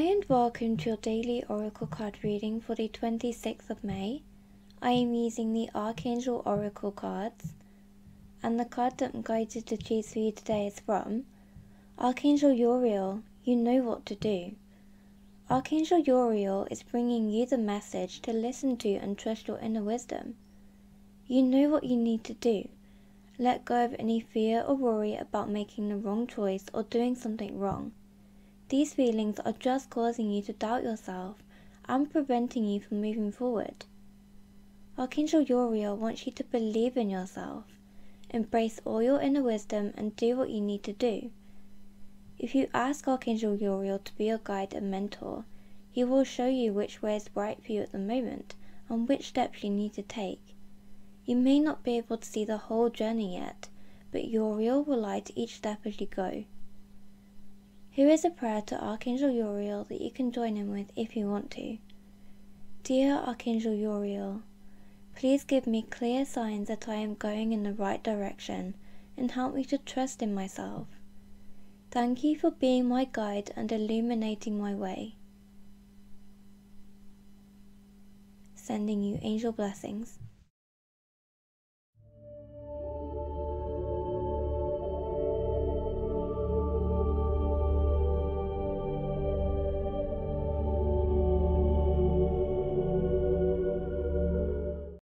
Hi and welcome to your daily oracle card reading for the 26th of May. I am using the Archangel Oracle cards, and the card that I'm guided to choose for you today is from Archangel Uriel. You know what to do. Archangel Uriel is bringing you the message to listen to and trust your inner wisdom. You know what you need to do. Let go of any fear or worry about making the wrong choice or doing something wrong. These feelings are just causing you to doubt yourself and preventing you from moving forward. Archangel Uriel wants you to believe in yourself, embrace all your inner wisdom and do what you need to do. If you ask Archangel Uriel to be your guide and mentor, he will show you which way is right for you at the moment and which steps you need to take. You may not be able to see the whole journey yet, but Uriel will light each step as you go. Here is a prayer to Archangel Uriel that you can join in with if you want to. Dear Archangel Uriel, please give me clear signs that I am going in the right direction and help me to trust in myself. Thank you for being my guide and illuminating my way. Sending you angel blessings.